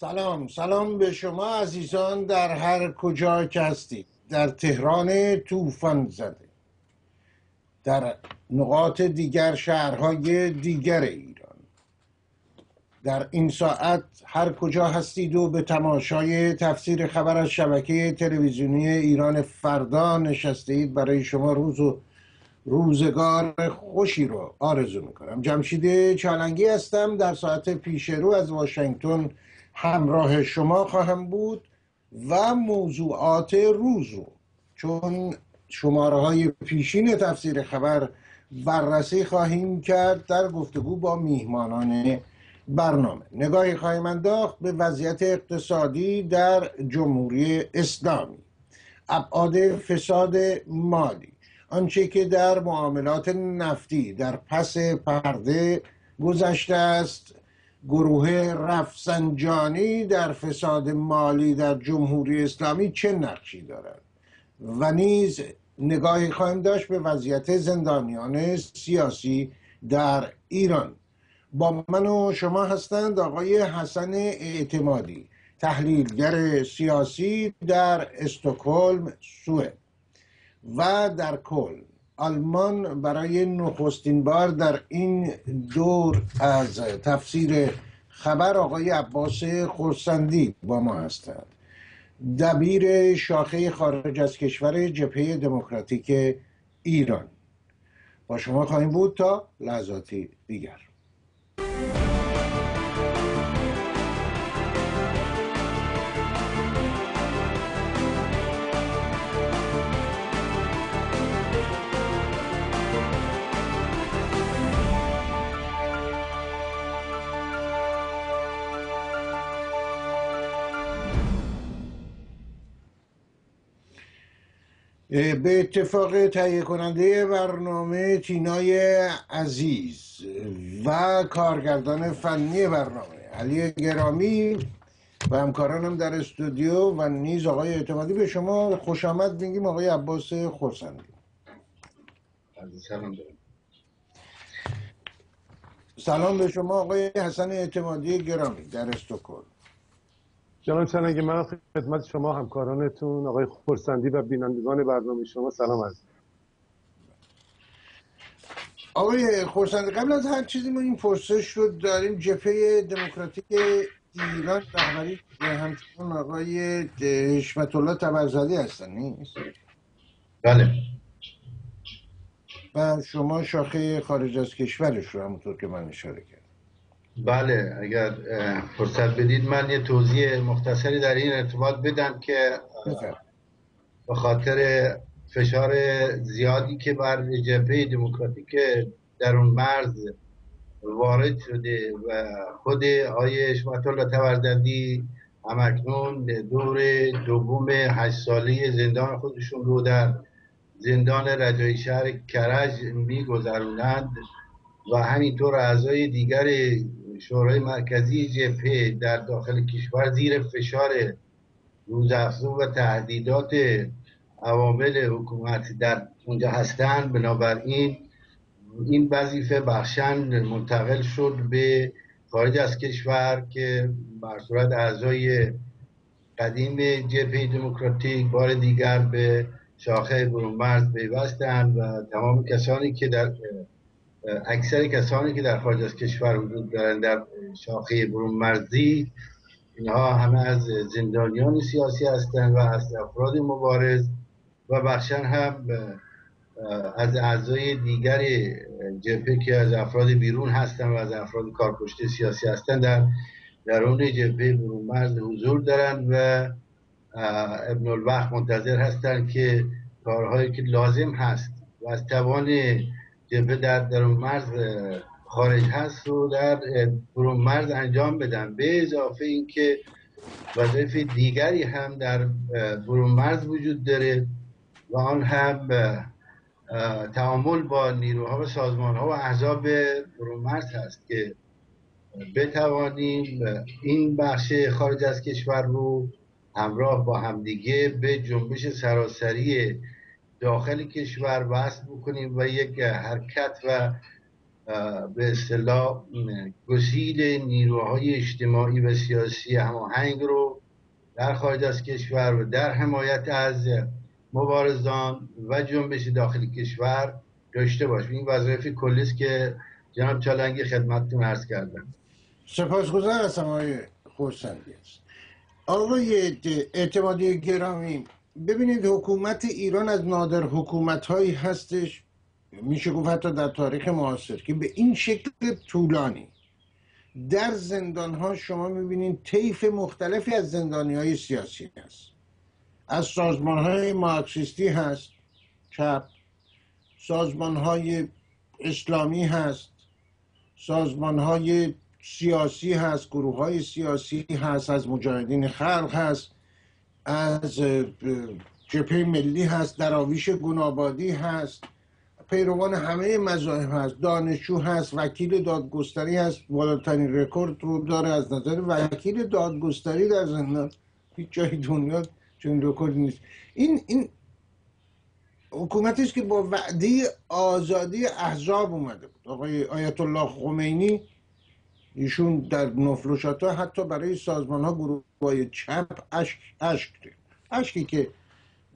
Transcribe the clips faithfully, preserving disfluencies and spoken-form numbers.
سلام سلام به شما عزیزان در هر کجا که هستید. در تهران طوفان زده، در نقاط دیگر شهرهای دیگر ایران، در این ساعت هر کجا هستید و به تماشای تفسیر خبر از شبکه تلویزیونی ایران فردا نشسته اید، برای شما روز و روزگار خوشی رو آرزو میکنم. جمشید چلانگی هستم، در ساعت پیش رو از واشنگتن همراه شما خواهم بود و موضوعات روز رو، چون شماره های پیشین تفسیر خبر بررسی خواهیم کرد، در گفتگو با میهمانان برنامه نگاهی خواهیم انداخت به وضعیت اقتصادی در جمهوری اسلامی، ابعاد فساد مالی، آنچه که در معاملات نفتی در پس پرده گذشته است، گروه رفسنجانی در فساد مالی در جمهوری اسلامی چه نقشی دارد، و نیز نگاهی خواهیم داشت به وضعیت زندانیان سیاسی در ایران. با من و شما هستند آقای حسن اعتمادی، تحلیلگر سیاسی در استکهلم سوئد و در کلن آلمان برای نخستین بار در این دور از تفسیر خبر آقای عباس خرسندی با ما هستند، دبیر شاخه خارج از کشور جبهه دموکراتیک ایران. با شما خواهیم بود تا لحظاتی دیگر. به اتفاق تهیه کننده برنامه تینای عزیز و کارگردان فنی برنامه علی گرامی و همکارانم در استودیو و نیز آقای اعتمادی، به شما خوش آمد میگیم. آقای عباس خرسندی، سلام به شما. آقای حسن اعتمادی گرامی در استکهلم. جناب چلانگی، من خدمت شما، همکارانتون، آقای خرسندی و بینندگان برنامه شما سلام عرض می‌کنم. آقای خرسندی، قبل از هر چیزی ما این پرسش رو داریم: جبهه دموکراتیک ایران رهبری همچنان آقای حشمتالله طبرزدی هستن، نیست؟ بله. و شما شاخه خارج از کشورش رو همونطور که من اشاره کردم. بله، اگر فرصت بدید من یه توضیح مختصری در این ارتباط بدم که به خاطر فشار زیادی که بر جبهه دموکراتیک در اون مرز وارد شده و خود آقای حشمتالله طبرزدی همکنون دور دوم هشت ساله زندان خودشون رو در زندان رجایی شهر کرج می‌گذرونند و همینطور اعضای دیگر شورای مرکزی جبهه در داخل کشور زیر فشار روزافزون و تهدیدات عوامل حکومت در اونجا هستند. بنابراین این وظیفه بخشن منتقل شد به خارج از کشور که بر صورت اعضای قدیم جبهه دموکراتیک بار دیگر به شاخه برونمرز پیوستند و تمام کسانی که در اکثر کسانی که در خارج از کشور وجود دارند در شاخه برونمرزی، اینها همه از زندانیان سیاسی هستند و از افراد مبارز و بخشن هم از اعضای دیگر جبهه که از افراد بیرون هستند و از افراد کارکشته سیاسی هستند در درون جبهه برونمرز حضور دارند و ابن الوقت منتظر هستند که کارهایی که لازم هست و از توان جبهه در درونمرز خارج هست رو در برونمرز انجام بدن. به اضافه اینکه وظایف دیگری هم در برون‌مرز وجود داره و آن هم تعامل با نیروها و سازمانها و احزاب برون‌مرز هست که بتوانیم این بخش خارج از کشور رو همراه با همدیگه به جنبش سراسری داخل کشور وصل بکنیم و یک حرکت و به اصطلاح گسیل نیروهای اجتماعی و سیاسی هماهنگ رو در خارج از کشور و در حمایت از مبارزان و جنبش داخل کشور داشته باشیم. این وظایف کلی است که جناب چلانگی خدمتتون عرض کردم. سپاسگزارم از آقای خرسندی. آقای اعتمادی گرامی، ببینید حکومت ایران از نادر حکومت‌هایی هستش، میشه گفت حتی در تاریخ معاصر، که به این شکل طولانی در زندان‌ها شما می‌بینید طیف مختلفی از زندانی‌های سیاسی هست، از سازمان‌های مارکسیستی هست، چپ، سازمان‌های اسلامی هست، سازمان‌های سیاسی هست، گروه‌های سیاسی هست، از مجاهدین خلق هست، از جبهه ملی هست، درویش گنابادی هست، پیروان همه مذاهب هست، دانشجو هست، وکیل دادگستری هست، بالاترین رکورد رو داره از نظر وکیل دادگستری در زندان، هیچ جای دنیا چون رکورد نیست. این این حکومتی است که با وعده آزادی احزاب اومده بود. آقای آیتالله خمینی ایشون در نفلوشاتا حتی برای سازمان ها گروه های چپ اشک اشک اشکی که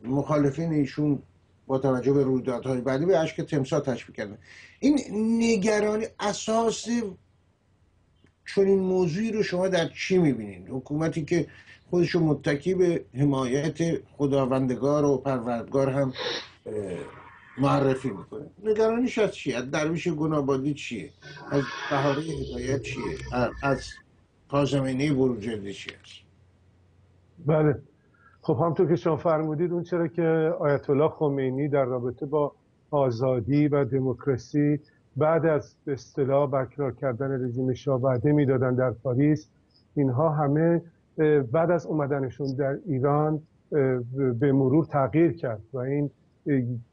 مخالفین ایشون با توجه به رویدادهای بعدی به اشک تمساح تشبیه کردن. این نگرانی اساس چون این موضوعی رو شما در چی میبینید؟ حکومتی که خودش رو متکی به حمایت خداوندگار و پروردگار هم معرفی میکنه، نگرانیش از چیه؟ از درویش گنابادی چیه؟ از بهاره هدایت چیه؟ از کاظمینی بروجردی چیه؟ بله، خب همونطور که شما فرمودید اون چرا که آیت الله خمینی در رابطه با آزادی و دموکراسی بعد از به اصطلاح برقرار کردن رژیم شاه وعده میدادن در پاریس، اینها همه بعد از اومدنشون در ایران به مرور تغییر کرد و این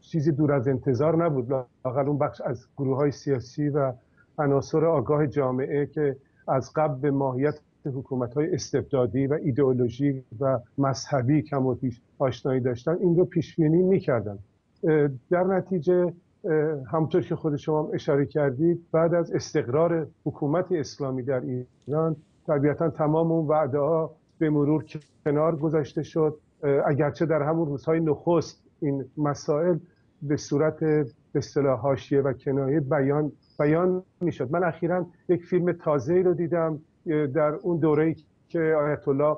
چیزی دور از انتظار نبود. لااقل اون بخش از گروه‌های سیاسی و عناصر آگاه جامعه که از قبل به ماهیت حکومت‌های استبدادی و ایدئولوژی و مذهبی کم و بیش آشنایی داشتن این رو پیش‌بینی می‌کردن. در نتیجه همونطور که خود شما هم اشاره کردید بعد از استقرار حکومت اسلامی در ایران طبیعتاً تمام اون وعده‌ها به مرور کنار گذاشته شد، اگرچه در همون روزهای نخست این مسائل به صورت به اصطلاح حاشیه و کنایه بیان بیان میشد. من اخیراً یک فیلم تازه‌ای رو دیدم در اون دوره‌ای که آیت الله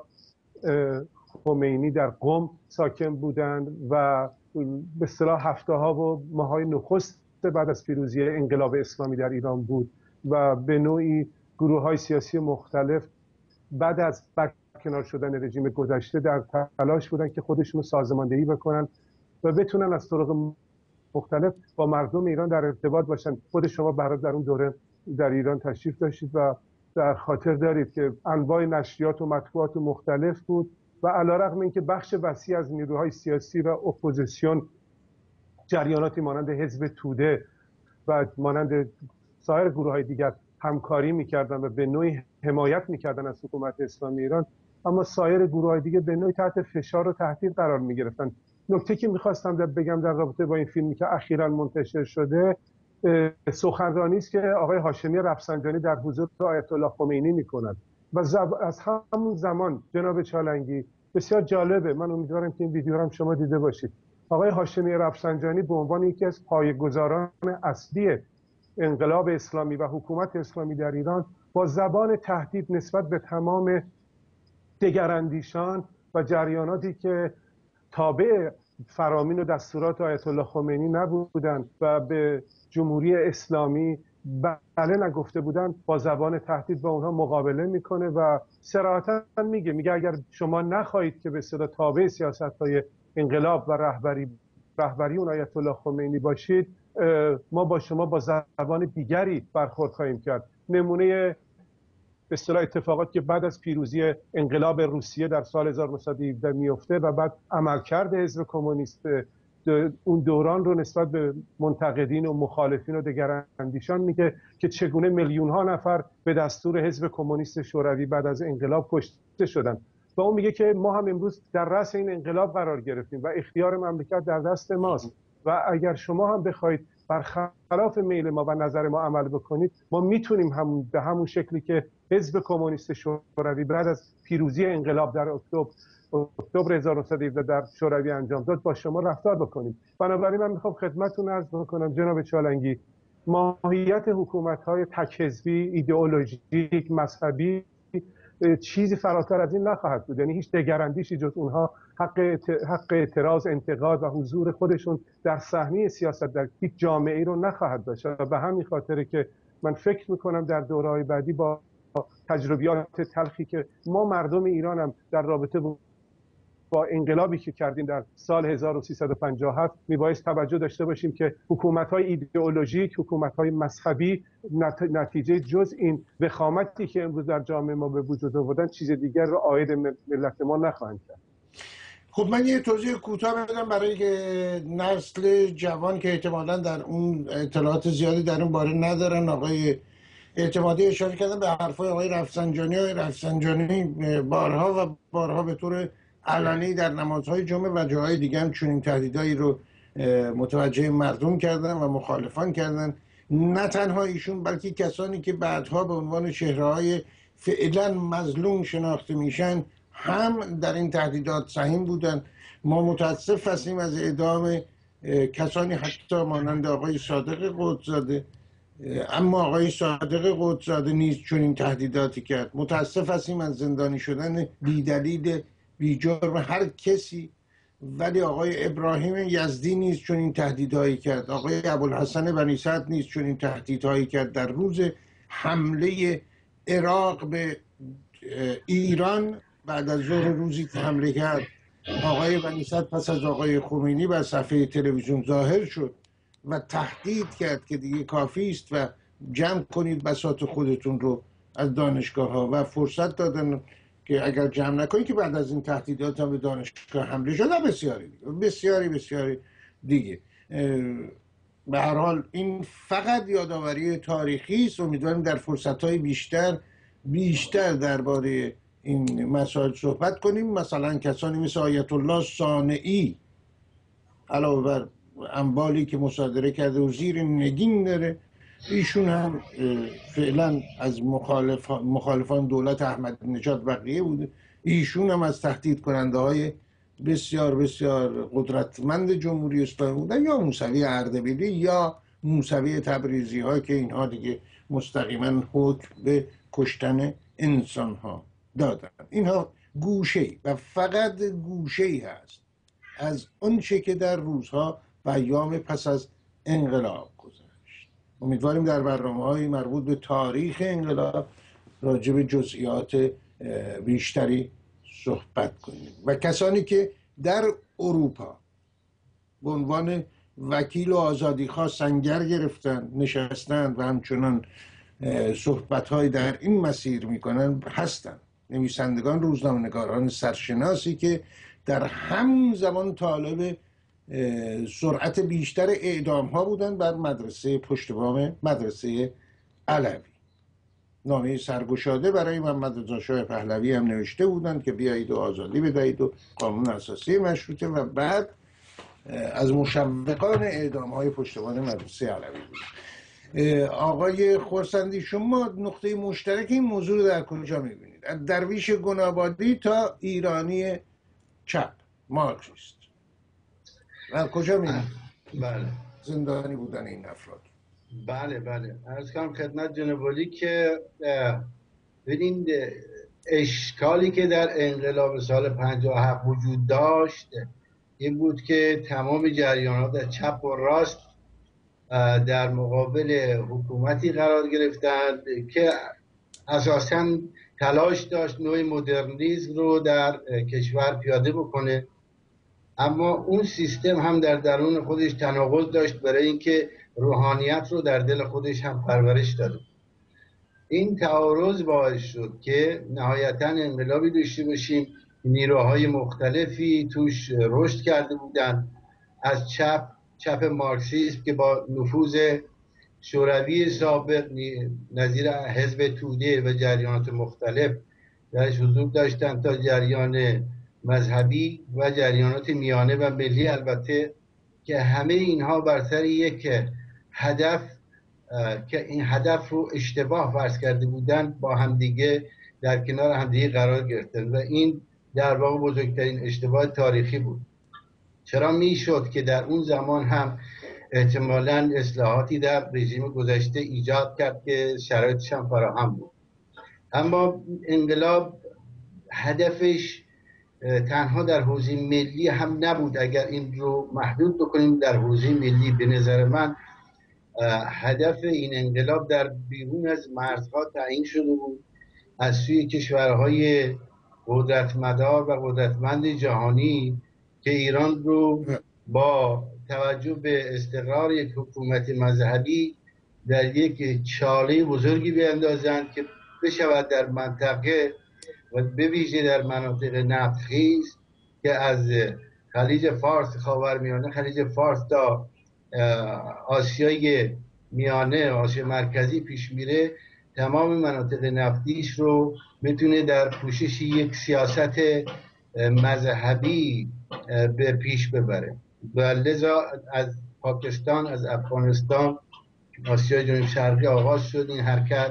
خمینی در قم ساکن بودند و به اصطلاح هفته‌ها و ماه‌های نخست بعد از پیروزی انقلاب اسلامی در ایران بود و به نوعی گروه‌های سیاسی مختلف بعد از برکنار شدن رژیم گذشته در تلاش بودن که خودشون سازماندهی بکنن و بتونن از طرق مختلف با مردم ایران در ارتباط باشن. خود شما برات در اون دوره در ایران تشریف داشتید و در خاطر دارید که انواع نشریات و مطبوعات مختلف بود و علیرغم اینکه بخش وسیع از نیروهای سیاسی و اپوزیسیون جریاناتی مانند حزب توده و مانند سایر گروه‌های دیگر همکاری می‌کردن و به نوعی حمایت می‌کردن از حکومت اسلامی ایران، اما سایر گروه‌های دیگه به نوعی تحت فشار و تهدید قرار می‌گرفتن. نکته که می‌خواستم بگم در رابطه با این فیلمی که اخیراً منتشر شده سخنرانی است که آقای هاشمی رفسنجانی در حضور آیت الله خمینی میکنند و زب... از همون زمان جناب چالنگی بسیار جالبه، من امیدوارم که این ویدیو رو هم شما دیده باشید. آقای هاشمی رفسنجانی به عنوان یکی از پایه‌گذاران اصلی انقلاب اسلامی و حکومت اسلامی در ایران با زبان تهدید نسبت به تمام دگراندیشان و جریاناتی که تابع فرامین و دستورات آیت الله خمینی نبودند و به جمهوری اسلامی بله نگفته بودن با زبان تهدید با اونها مقابله میکنه و صراحتا میگه میگه اگر شما نخواهید که به صدا تابع سیاست‌های انقلاب و رهبری رهبری اون آیت الله خمینی باشید، ما با شما با زبان دیگری برخورد خواهیم کرد. نمونه به اصطلاح اتفاقاتی که بعد از پیروزی انقلاب روسیه در سال هزار و نهصد و هفده میفته و بعد عملکرد حزب کمونیست اون دوران رو نسبت به منتقدین و مخالفین و دگراندیشان میگه که چگونه میلیون ها نفر به دستور حزب کمونیست شوروی بعد از انقلاب کشته شدن و اون میگه که ما هم امروز در رأس این انقلاب قرار گرفتیم و اختیار مملکت در دست ماست و اگر شما هم بخواید برخلاف میل ما و نظر ما عمل بکنید، ما میتونیم هم به همون شکلی که حزب کمونیست شوروی بعد از پیروزی انقلاب در اکتبر اکتبر هزار و نهصد و هفده در شوروی انجام داد با شما رفتار بکنید. بنابراین من میخوام خدمتتون عرض بکنم جناب چالنگی، ماهیت حکومت‌های تک‌حزبی، ایدئولوژیک، مذهبی چیزی فراتر از این نخواهد بود. یعنی هیچ دگراندیشی جز اونها حق حق اعتراض، انتقاد و حضور خودشون در صحنه سیاست در هیچ جامعه‌ای رو نخواهد داشت. به همین خاطره که من فکر می‌کنم در دوره‌های بعدی با تجربیات تلخی که ما مردم ایران هم در رابطه با با انقلابی که کردیم در سال هزار و سیصد و پنجاه و هفت میبایست توجه داشته باشیم که حکومت‌های ایدئولوژیک، حکومت‌های مذهبی نتیجه جز این وخامتی که امروز در جامعه ما به وجود آوردن چیز دیگر رو عاید ملت ما نخواهند کرد. خب من یه توضیح کوتاه بدم برای نسل جوان که احتمالاً در اون اطلاعات زیادی در اون باره ندارن. آقای اعتمادی اشاره کردن به حرف‌های آقای رفسنجانی و رفسنجانی بارها و بارها به طور علنی در نمازهای جمعه و جاهای دیگه هم چنین تهدیدایی رو متوجه مردم کردن و مخالفان کردن. نه تنها ایشون بلکه کسانی که بعدها به عنوان چهره‌های فعلا مظلوم شناخته میشن هم در این تهدیدات سهیم بودن. ما متاسف هستیم از اعدام کسانی حتی مانند آقای صادق قطبزاده، اما آقای صادق قطبزاده نیز چنین تهدیداتی کرد. متاسف هستیم از زندانی شدن بی‌دلیل بی جرم هر کسی، ولی آقای ابراهیم یزدی نیز چون این تهدیدهایی کرد، آقای ابوالحسن بنی صدر نیز چون این تهدیدهایی کرد. در روز حمله عراق به ایران بعد از ظهر روزی که حمله کرد، آقای بنی صدر پس از آقای خمینی بر صفحه تلویزیون ظاهر شد و تهدید کرد که دیگه کافی است و جمع کنید بساط خودتون رو از دانشگاه ها و فرصت دادن که اگر جمع نکنید که بعد از این تهدیدات هم به دانشگاه حمله شده بسیاری دیگه. بسیاری بسیاری دیگه. به هر حال این فقط یادآوری تاریخی است. امیدواریم در فرصت‌های بیشتر بیشتر درباره این مسائل صحبت کنیم. مثلا کسانی مثل آیتالله سانئی علاوه بر انبالی که مصادره کرده و زیر نگین داره، ایشون هم فعلا از مخالف مخالفان دولت احمد نژاد بقیه بوده. ایشون هم از تهدید کننده های بسیار بسیار قدرتمند جمهوری اسلامی بودن، یا موسوی اردبیلی یا موسوی تبریزی ها که اینها دیگه مستقیما حکم به کشتن انسان ها دادن. اینها گوشه ای و فقط گوشه ای هست از آنچه که در روزها و ایام پس از انقلاب گذشت. امیدواریم در برنامه‌های مربوط به تاریخ انقلاب راجع به جزئیات بیشتری صحبت کنیم و کسانی که در اروپا به عنوان وکیل و آزادیخواه سنگر گرفتن، نشستن و همچنان صحبت‌های در این مسیر می‌کنن هستند. نویسندگان، روزنامه‌نگاران سرشناسی که در همون زمان طالب سرعت بیشتر اعدام ها بودن بر مدرسه پشت بام مدرسه علوی. نامه سرگشاده برای محمد رضا شاه پهلوی هم نوشته بودند که بیایید و آزادی بدهید و قانون اساسی مشروطه، و بعد از مشوقان اعدام های پشت بام مدرسه علوی بود. آقای خرسندی، شما نقطه مشترک این موضوع رو در کجا میبینید؟ از درویش گنابادی تا ایرانی چپ مارکسیست و کجا می‌ریم؟ بله، زندانی بودن این افراد. بله بله، عرض کنم خدمت جناب علی که ببینید اشکالی که در انقلاب سال پنجاه و هفت وجود داشت این بود که تمام جریانات در چپ و راست در مقابل حکومتی قرار گرفتند که اساساً تلاش داشت نوع مدرنیسم رو در کشور پیاده بکنه، اما اون سیستم هم در درون خودش تناقض داشت برای اینکه روحانیت رو در دل خودش هم پرورش داده. این تعارض باعث شد که نهایتاً انقلابی داشته باشیم. نیروهای مختلفی توش رشد کرده بودند، از چپ، چپ مارکسیسم که با نفوذ شوروی سابق نظیر حزب توده و جریانات مختلف درش حضور داشتند، تا جریان مذهبی و جریانات میانه و ملی، البته که همه اینها بر سر یک هدف که این هدف رو اشتباه فرض کرده بودند، با همدیگه در کنار همدیگه قرار گرفتند و این در واقع بزرگترین اشتباه تاریخی بود. چرا میشد که در اون زمان هم احتمالاً اصلاحاتی در رژیم گذشته ایجاد کرد که شرایطش هم فراهم بود، اما انقلاب هدفش تنها در حوزه ملی هم نبود. اگر این رو محدود بکنیم در حوزه ملی، به نظر من هدف این انقلاب در بیرون از مرزها تعیین شده بود، از سوی کشورهای قدرتمدار و قدرتمند جهانی که ایران رو با توجه به استقرار یک حکومت مذهبی در یک چاله بزرگی بیندازند که بشود در منطقه و به ویژه در مناطق نفتخیز که از خلیج فارس، خاورمیانه، خلیج فارس تا آسیای میانه، آسیا مرکزی پیش میره، تمام مناطق نفتیش رو بتونه در پوشش یک سیاست مذهبی به پیش ببره. و لذا از پاکستان، از افغانستان، آسیای جنوب شرقی آغاز شد این حرکت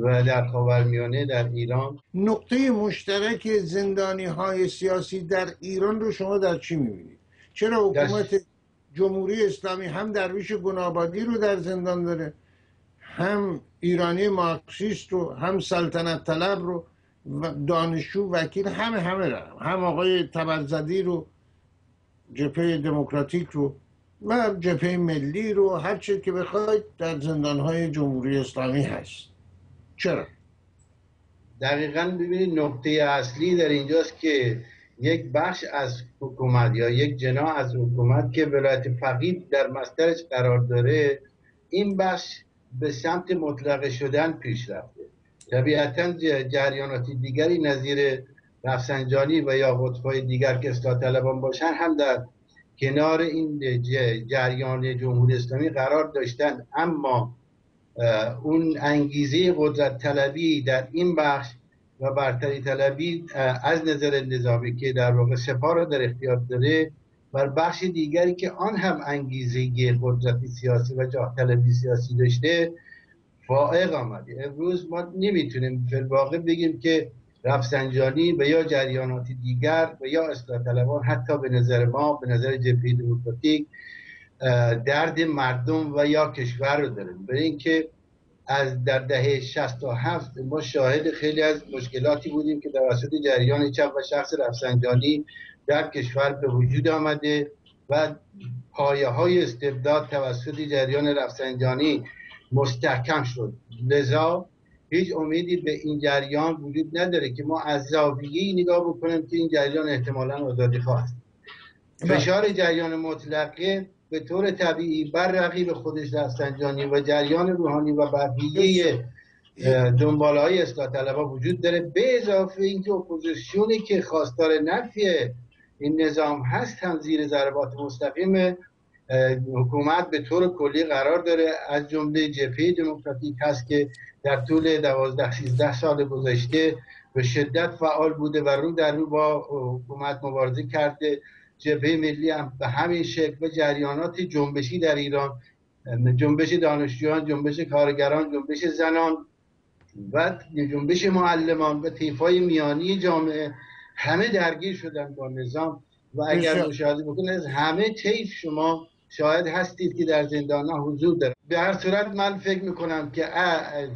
و در خاورمیانه در ایران. نقطه مشترک زندانی های سیاسی در ایران رو شما در چی میبینید؟ چرا حکومت دست... جمهوری اسلامی هم درویش گنابادی رو در زندان داره، هم ایرانی مارکسیست رو، هم سلطنت طلب رو، دانشجو، وکیل، همه همه رو، هم آقای طبرزدی رو، جبهه دموکراتیک رو و جبهه ملی رو، هر چی که بخواید در زندان‌های جمهوری اسلامی هست. چرا؟ دقیقاً ببینید نقطه اصلی در اینجاست که یک بخش از حکومت یا یک جناح از حکومت که ولایت فقیه در مصدرش قرار داره، این بخش به سمت مطلقه شدن پیش رفته. طبیعتاً جریانات دیگری نظیر رفسنجانی و یا قطب‌های دیگر که اصلاح طلبان باشن هم در کنار این جریان جمهوری اسلامی قرار داشتن، اما اون انگیزه قدرت طلبی در این بخش و برتری طلبی از نظر نظامی که در واقع سپاه را در اختیار داره، بر بخش دیگری که آن هم انگیزه قدرتی سیاسی و جاه طلبی سیاسی داشته فائق آمده. امروز ما نمیتونیم فی الواقع بگیم که رفسنجانی و یا جریانات دیگر و یا اصلاح طلبان حتی به نظر ما، به نظر جبهه دموکراتیک، درد مردم و یا کشور رو داریم. برای اینکه از در دهه شصت و هفت ما شاهد خیلی از مشکلاتی بودیم که توسط جریان چپ و شخص رفسنجانی در کشور به وجود آمده و پایه های استبداد توسط جریان رفسنجانی مستحکم شد. لذا هیچ امیدی به این جریان وجود نداره که ما از زاویه‌ای نگاه بکنیم که این جریان احتمالاً آزادی خواست. فشار جریان مطلقه به طور طبیعی بر رقیب خودش رفسنجانی و جریان روحانی و بقیه دنباله‌های اصلاح طلبان وجود داره، به اضافه اینکه اپوزیسیونی که خواستار نفی این نظام هست هم زیر ضربات مستقیم حکومت به طور کلی قرار داره، از جمله جبهه دموکراتیک هست که در طول دوازده سیزده سال گذشته به شدت فعال بوده و رو در رو با حکومت مبارزه کرده. جبهه ملی هم به همین شکل و جریانات جنبشی در ایران، جنبش دانشجویان، جنبش کارگران، جنبش زنان و جنبش معلمان و طیف‌های میانی جامعه، همه درگیر شدن با نظام و اگر مشاهده بکنید از همه طیف شما شاید هستید که در زندان‌ها حضور دارد. به هر صورت من فکر میکنم که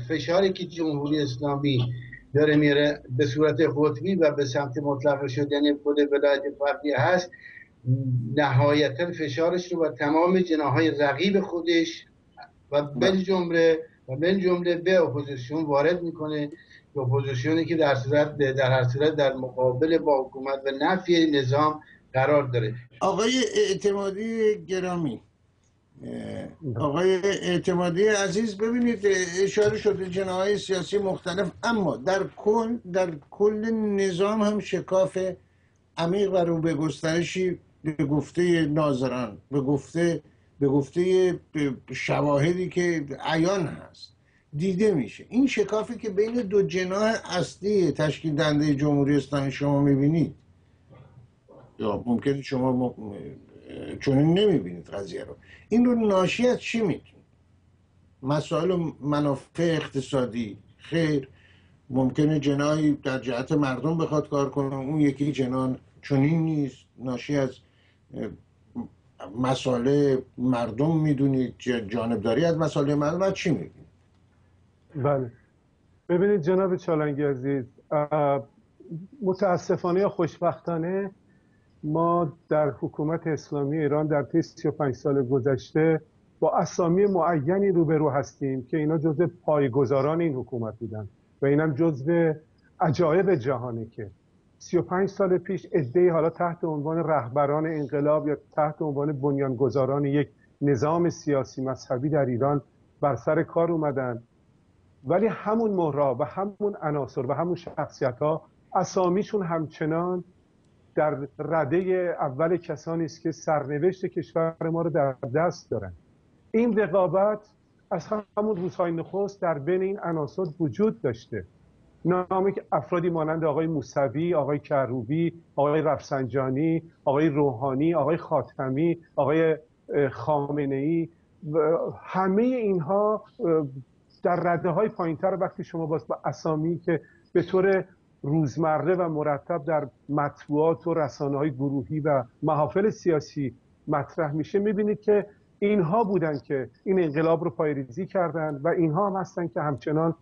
فشاری که جمهوری اسلامی داره میره به صورت قطبی و به سمت مطلقه شدن خود ولایت فقیه هست، نهایتا فشارش رو با تمام جناح‌های رقیب خودش و بالجمله و بالجمله به اپوزیسیون وارد میکنه، به اپوزیسیونی که در صورت در هر صورت در مقابل با حکومت و نفی نظام قرار داره. آقای اعتمادی گرامی، آقای اعتمادی عزیز، ببینید اشاره شده جناهای سیاسی مختلف، اما در کل در کل نظام هم شکاف عمیق و رو به گسترشی به گفته ناظران، به گفته به گفته شواهدی که عیان هست دیده میشه. این شکافی که بین دو جناح اصلی تشکیل دهنده جمهوری اسلامی شما میبینید، یا ممکنه شما م... چون نمیبینید قضیه رو، این رو ناشی از چی میتونه؟ مسائل و منافع اقتصادی؟ خیر، ممکنه جناحی در جهت مردم بخواد کار کنه، اون یکی جناح چنین نیست، ناشی از مسائل مردم میدونید، جانبداری از مسائل مردم از چی میدونید؟ بله، ببینید جناب چالنگی عزیز، متاسفانه یا خوشبختانه ما در حکومت اسلامی ایران در طی سی و پنج سال گذشته با اسامی معینی روبرو هستیم که اینا جزء پایه‌گذاران این حکومت بودن و اینم جزء عجایب جهانه که سی و پنج سال پیش عده‌ای حالا تحت عنوان رهبران انقلاب یا تحت عنوان بنیانگذاران یک نظام سیاسی مذهبی در ایران بر سر کار اومدن، ولی همون مهرها و همون عناصر و همون شخصیت‌ها اسامیشون همچنان در رده اول کسانی است که سرنوشت کشور ما رو در دست دارن. این رقابت از همون روزهای نخست در بین این عناصر وجود داشته. نامی که افرادی مانند آقای موسوی، آقای کروبی، آقای رفسنجانی، آقای روحانی، آقای خاتمی، آقای خامنه‌ای، همه اینها در رده‌های پایین‌تر وقتی شما با اسامی که به طور روزمره و مرتب در مطبوعات و رسانه‌های گروهی و محافل سیاسی مطرح میشه میبینید که اینها بودن که این انقلاب رو پایه‌ریزی کردند و اینها هم هستن که همچنان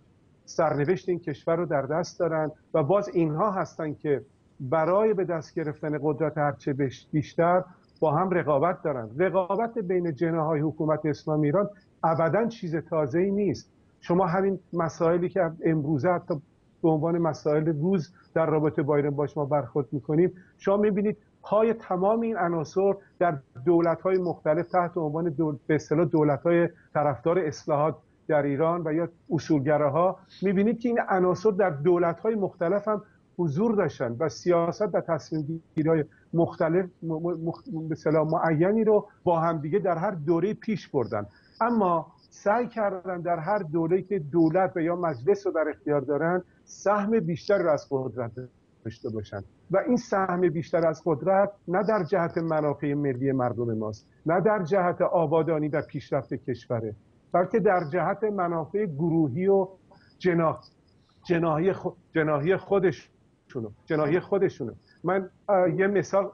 سرنوشت این کشور رو در دست دارن و باز اینها هستن که برای به دست گرفتن قدرت هرچه بیشتر با هم رقابت دارن. رقابت بین جناح‌های حکومت اسلامی ایران ابداً چیز تازه‌ای نیست. شما همین مسائلی که امروزه حتی به عنوان مسائل روز در رابطه با ایران با شما برخورد می‌کنیم، شما می‌بینید پای تمام این عناصر در دولت‌های مختلف تحت عنوان دول... به اصطلاح دولت‌های طرفدار اصلاحات در ایران و یا اصولگراها، می‌بینید که این عناصر در دولت‌های مختلف هم حضور داشتن و سیاست و تصمیم‌گیری‌های مختلف م... مخ... به اصطلاح معینی رو با هم دیگه در هر دوره پیش بردن، اما سعی کردن در هر دوله‌ای که دولت و یا مجلس رو در اختیار دارن سهم بیشتر رو از قدرت داشته باشند و این سهم بیشتر از قدرت نه در جهت منافع ملی مردم ماست، نه در جهت آبادانی و پیشرفت کشوره، بلکه در جهت منافع گروهی و جناح جناحی خو... جناحی خودشونو جناحی خودشونو من یه مثال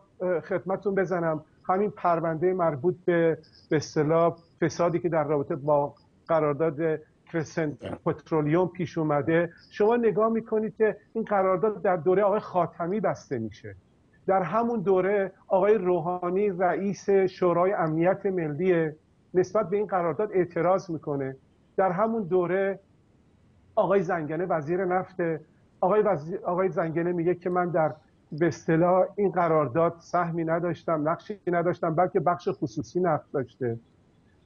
خدمتتون بزنم. همین پرونده مربوط به به اصطلاح فسادی که در رابطه با قرارداد کرسنت پترولیوم پیش اومده، شما نگاه میکنید که این قرارداد در دوره آقای خاتمی بسته میشه، در همون دوره آقای روحانی رئیس شورای امنیت ملی نسبت به این قرارداد اعتراض میکنه، در همون دوره آقای زنگنه وزیر نفت، آقای, وزی... آقای زنگنه میگه که من در به اصطلاح این قرارداد سهمی نداشتم، نقشی نداشتم، بلکه بخش خصوصی نفت داشته.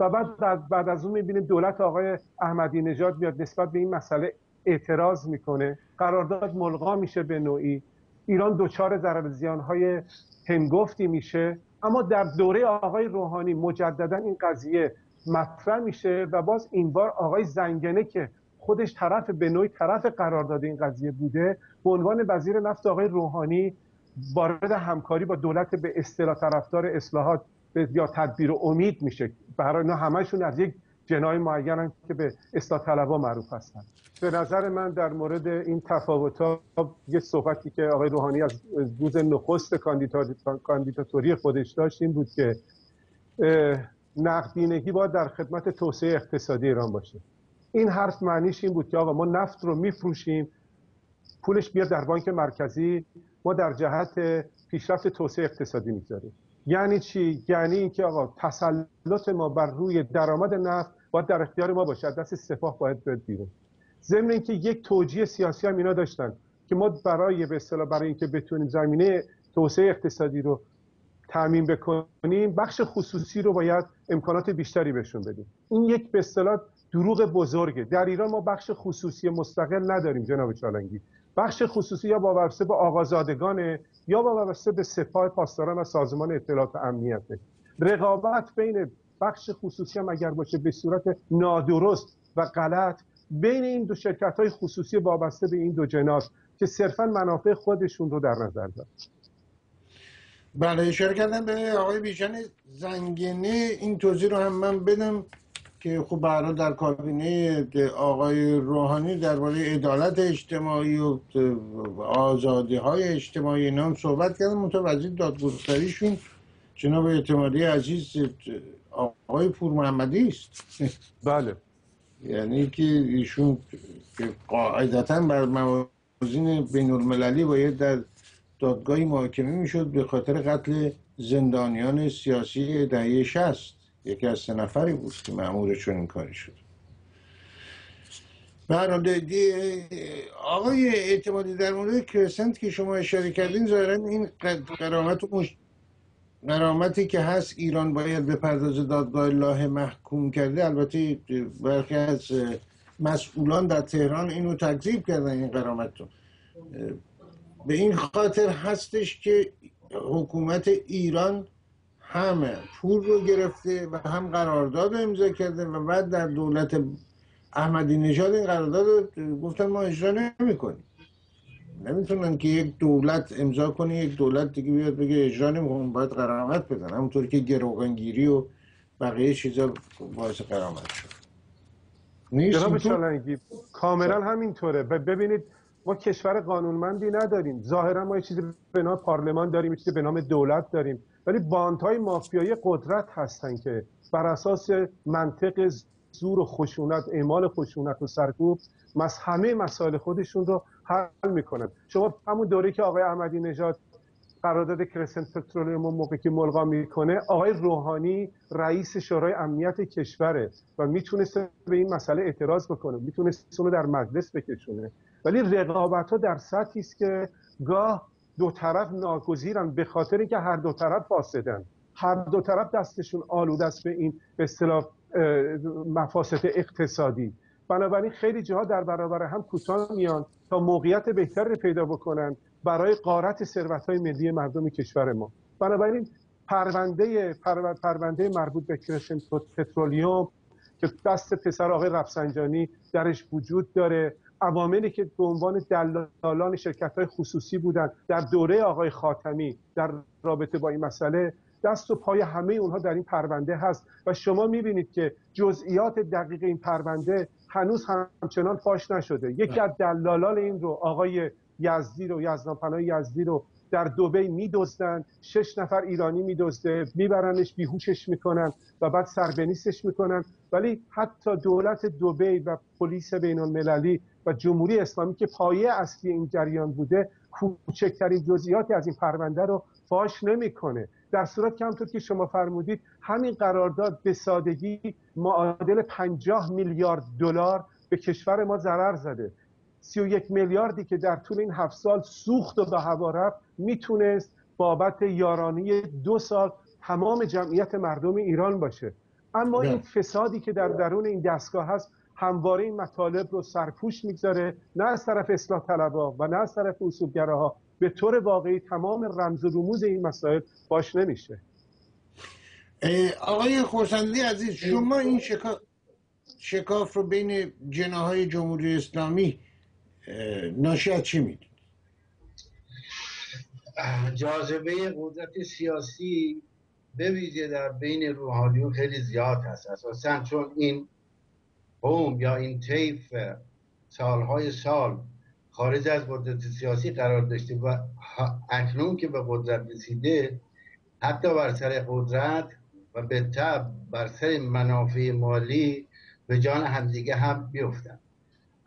و بعد بعد از اون می‌بینیم دولت آقای احمدی نژاد میاد نسبت به این مسئله اعتراض میکنه، قرارداد ملغا میشه، به نوعی ایران دچار ضرر زیان‌های هنگفتی میشه، اما در دوره آقای روحانی مجددا این قضیه مطرح میشه و باز این بار آقای زنگنه که خودش طرف به نوعی طرف قرارداد این قضیه بوده، به عنوان وزیر نفت آقای روحانی وارد همکاری با دولت به اصطلاح طرفدار اصلاحات یا تدبیر و امید میشه. برای اینا همشون از یک جناح معینن که به اصلاح طلبها معروف هستن. به نظر من در مورد این تفاوت‌ها یه صحبتی که آقای روحانی از روز نخست کاندیداتوری خودش داشت این بود که نقدینگی باید در خدمت توسعه اقتصادی ایران باشه. این حرف معنیش این بود که آقا ما نفت رو میفروشیم، پولش بیاد در بانک مرکزی، ما در جهت پیشرفت توسعه اقتصادی میذاریم. یعنی چی؟ یعنی اینکه آقا تسلط ما بر روی درآمد نفت باید در اختیار ما باشه، دست سپاه باید بیاد بیرون. ضمن اینکه یک توجیه سیاسی هم اینا داشتن که ما برای به اصطلاح برای اینکه بتونیم زمینه توسعه اقتصادی رو تامین بکنیم، بخش خصوصی رو باید امکانات بیشتری بهشون بدیم. این یک به اصطلاح دروغ بزرگه. در ایران ما بخش خصوصی مستقل نداریم جناب چالنگی. بخش خصوصی یا وابسته به آقازادگانه یا وابسته به سپاه پاسداران و سازمان اطلاعات امنیته. رقابت بین بخش خصوصی هم اگر باشه به صورت نادرست و غلط بین این دو شرکت‌های خصوصی وابسته به این دو جناح که صرفاً منافع خودشون رو در نظر دارن. بله، اشاره کردم به آقای بیژن زنگنه. این توضیح رو هم من بدم که خب به هر حال در کابینه آقای روحانی درباره عدالت اجتماعی و آزادی‌های اجتماعی اینا هم صحبت کردن. متوجه دادگستریشون جناب اعتمادی عزیز آقای پورمحمدی است. بله. یعنی که ایشون قاعدتاً بر موازین بین‌المللی باید در دادگاهی محاکمه میشد به خاطر قتل زندانیان سیاسی دهه شصت. یکی از سه نفری بود که مأمور چون این کاری شد. آقای اعتمادی در مورد کرسنت که شما اشاره کردین، ظاهراً این غرامت و مش... غرامتی که هست ایران باید به پرداز دادگاه لاهه محکوم کرده. البته برخی از مسئولان در تهران اینو تکذیب کردن. این غرامت رو به این خاطر هستش که حکومت ایران هم پول رو گرفته و هم قرارداد رو امضا کرده و بعد در دولت احمدی نژاد این قرارداد رو گفتن ما اجرا نمی‌کنیم. نمیتونن که یک دولت امضا کنه یک دولت دیگه بیاد بگه اجرا نمی‌کنم، باید غرامت بدن. همونطور که گروگانگیری و بقیه چیزا باعث غرامت شد. جناب چالنگی کاملا همینطوره. و ببینید ما کشور قانونمندی نداریم. ظاهرا ما یه چیزی به نام پارلمان داریم، یه چیزی به نام دولت داریم، ولی باندهای مافیایی قدرت هستن که بر اساس منطق زور و خشونت، اعمال خشونت و سرکوب مس همه مسائل خودشون رو حل میکنن. شما همون دوره که آقای احمدی نژاد قرارداد کرسنت پترولیوم موقعی که ملغا میکنه، آقای روحانی رئیس شورای امنیت کشوره و میتونسته به این مسئله اعتراض بکنه، میتونسته اون رو در مجلس بکشونه. ولی رقابت ها در سطحی است که گاه دو طرف ناگزیرن به خاطر اینکه هر دو طرف فاسدن، هر دو طرف دستشون آلوده است به این به اصطلاح مفاسد اقتصادی. بنابراین خیلی جاها در برابر هم کوتاه میان تا موقعیت بهتری پیدا بکنن برای غارت ثروت‌های ملی مردم کشور ما. بنابراین پرونده پرونده مربوط به کرسنت پترولیوم که دست پسر آقای رفسنجانی درش وجود داره، عواملی که به عنوان دلالان شرکت‌های خصوصی بودند در دوره آقای خاتمی در رابطه با این مسئله، دست و پای همه اونها در این پرونده هست و شما می‌بینید که جزئیات دقیق این پرونده هنوز همچنان فاش نشده. یکی از دلالان این رو آقای یزدی رو یزدانپناه یزدی رو در دبی می‌دزدن، شش نفر ایرانی می‌دزده، میبرنش بیهوشش میکنن و بعد سربنیستش میکنن. ولی حتی دولت دبی و پلیس بین‌المللی و جمهوری اسلامی که پایه اصلی این جریان بوده کوچکترین جزئیاتی از این پرونده رو فاش نمیکنه. در صورت که همونطور که شما فرمودید همین قرارداد به سادگی معادل پنجاه میلیارد دلار به کشور ما ضرر زده. سی و یک میلیاردی که در طول این هفت سال سوخت و به هوا رفت میتونست بابت یارانه دو سال تمام جمعیت مردم ایران باشه. اما این فسادی که در درون این دستگاه هست همواره این مطالب رو سرپوش میگذاره، نه از طرف اصلاح طلبها و نه از طرف اصولگراها. به طور واقعی تمام رمز و رموز این مسائل باش نمیشه. آقای خرسندی عزیز، شما این شکاف, شکاف رو بین جناح‌های جمهوری اسلامی ناشی از چی میدید؟ جاذبه قدرت سیاسی به ویژه در بین روحانیون خیلی زیاد هست، اساساً چون این قوم یا این طیف سالهای سال خارج از قدرت سیاسی قرار داشته و اکنون که به قدرت رسیده حتی بر سر قدرت و به تبع بر سر منافع مالی به جان همدیگه هم بیفتند.